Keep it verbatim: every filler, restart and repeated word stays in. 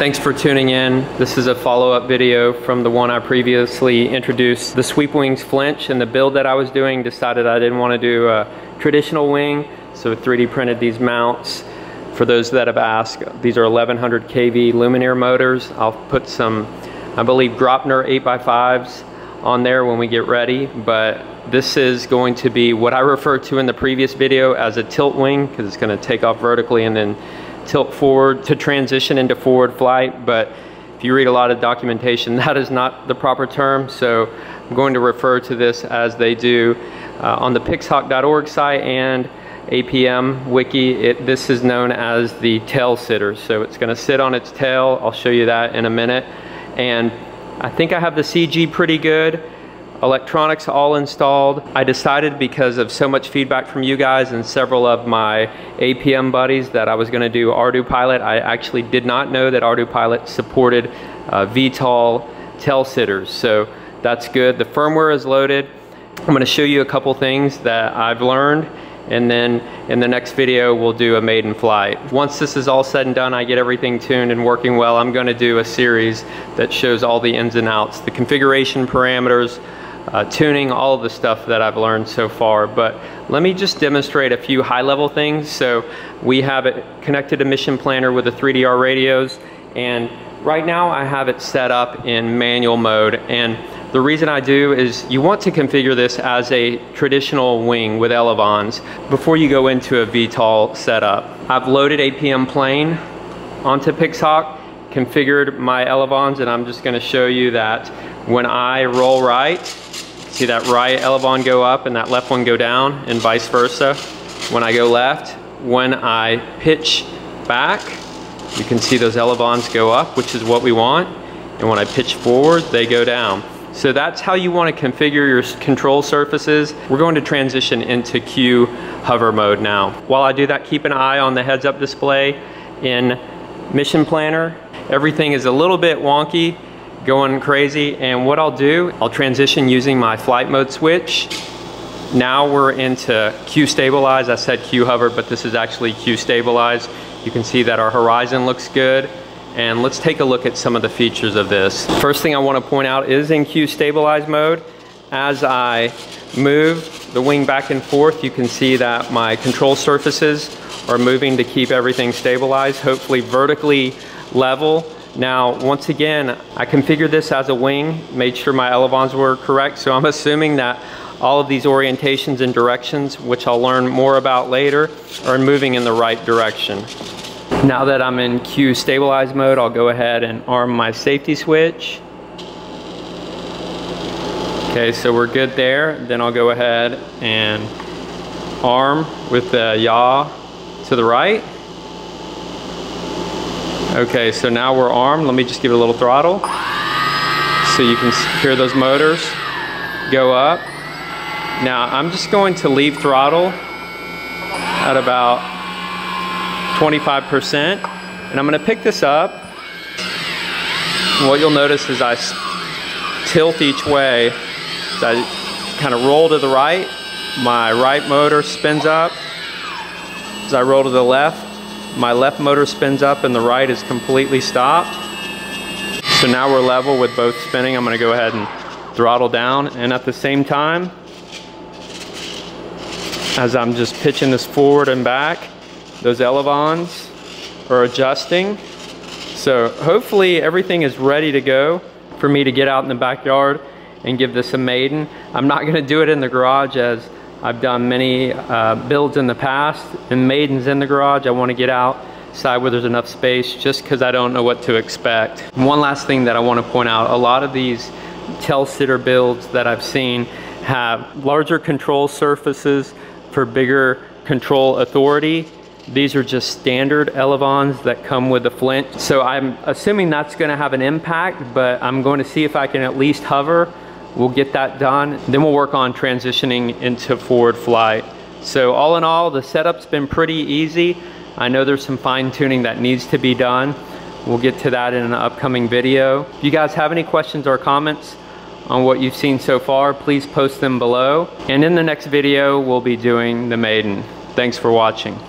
Thanks for tuning in. This is a follow-up video from the one I previously introduced. The Sweep Wings Flinch and the build that I was doing, decided I didn't want to do a traditional wing, so three D printed these mounts. For those that have asked, these are eleven hundred K V Lumenier motors. I'll put some, I believe, Gropner eight by fives on there when we get ready, but this is going to be what I referred to in the previous video as a tilt wing, because it's going to take off vertically and then tilt forward to transition into forward flight. But if you read a lot of documentation, that is not the proper term, so I'm going to refer to this as they do uh, on the pixhawk dot org site and A P M wiki. It, this is known as the tail sitter, so it's going to sit on its tail. I'll show you that in a minute. And I think I have the C G pretty good, electronics all installed. I decided, because of so much feedback from you guys and several of my A P M buddies, that I was gonna do ArduPilot. I actually did not know that ArduPilot supported uh, V T O L tail sitters, so that's good. The firmware is loaded. I'm gonna show you a couple things that I've learned, and then in the next video we'll do a maiden flight. Once this is all said and done, I get everything tuned and working well, I'm going to do a series that shows all the ins and outs, the configuration parameters, uh, tuning, all of the stuff that I've learned so far. But let me just demonstrate a few high level things. So we have it connected to Mission Planner with the three D R radios, and right now I have it set up in manual mode. And the reason I do is you want to configure this as a traditional wing with Elevons before you go into a V T O L setup. I've loaded A P M Plane onto Pixhawk, configured my Elevons, and I'm just going to show you that when I roll right, see that right Elevon go up and that left one go down, and vice versa. When I go left, when I pitch back, you can see those Elevons go up, which is what we want, and when I pitch forward, they go down. So that's how you want to configure your control surfaces. We're going to transition into Q-hover mode now. While I do that, keep an eye on the heads-up display in Mission Planner. Everything is a little bit wonky, going crazy, and what I'll do, I'll transition using my flight mode switch. Now we're into Q-stabilize. I said Q-hover, but this is actually Q-stabilize. You can see that our horizon looks good. And let's take a look at some of the features of this. First thing I want to point out is in Q-stabilize mode, as I move the wing back and forth, you can see that my control surfaces are moving to keep everything stabilized, hopefully vertically level. Now, once again, I configured this as a wing, made sure my Elevons were correct, so I'm assuming that all of these orientations and directions, which I'll learn more about later, are moving in the right direction. Now that I'm in Q-stabilize mode, I'll go ahead and arm my safety switch. Okay, so we're good there. Then I'll go ahead and arm with the yaw to the right. Okay, so now we're armed. Let me just give it a little throttle. So you can hear those motors go up. Now I'm just going to leave throttle at about twenty-five percent, and I'm going to pick this up. And what you'll notice is I tilt each way. So I kind of roll to the right, my right motor spins up. As I roll to the left, my left motor spins up and the right is completely stopped. So now we're level with both spinning. I'm going to go ahead and throttle down, and at the same time, as I'm just pitching this forward and back, those Elevons are adjusting. So hopefully everything is ready to go for me to get out in the backyard and give this a maiden. I'm not gonna do it in the garage, as I've done many uh, builds in the past and maidens in the garage. I wanna get outside where there's enough space, just cause I don't know what to expect. And one last thing that I wanna point out, a lot of these tail sitter builds that I've seen have larger control surfaces for bigger control authority. These are just standard Elevons that come with the Flinch. So I'm assuming that's gonna have an impact, but I'm going to see if I can at least hover. We'll get that done. Then we'll work on transitioning into forward flight. So all in all, the setup's been pretty easy. I know there's some fine tuning that needs to be done. We'll get to that in an upcoming video. If you guys have any questions or comments on what you've seen so far, please post them below. And in the next video, we'll be doing the maiden. Thanks for watching.